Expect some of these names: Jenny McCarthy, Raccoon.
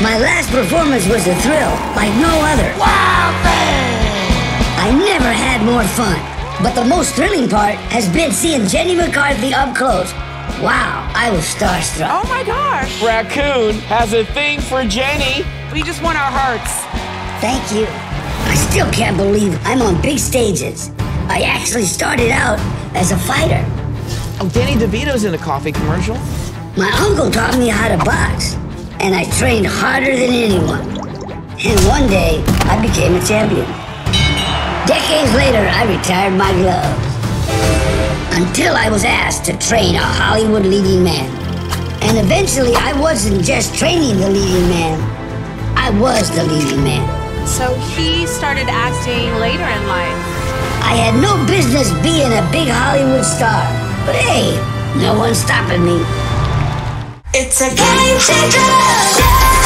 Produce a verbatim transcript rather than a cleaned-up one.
My last performance was a thrill like no other. Wow, I never had more fun. But the most thrilling part has been seeing Jenny McCarthy up close. Wow, I was starstruck. Oh my gosh. Raccoon has a thing for Jenny. We just won our hearts. Thank you. I still can't believe I'm on big stages. I actually started out as a fighter. Oh, Danny DeVito's in a coffee commercial. My uncle taught me how to box, and I trained harder than anyone. And one day, I became a champion. Decades later, I retired my gloves. Until I was asked to train a Hollywood leading man. And eventually, I wasn't just training the leading man. I was the leading man. So he started acting later in life. I had no business being a big Hollywood star. But hey, no one's stopping me. It's a game changer!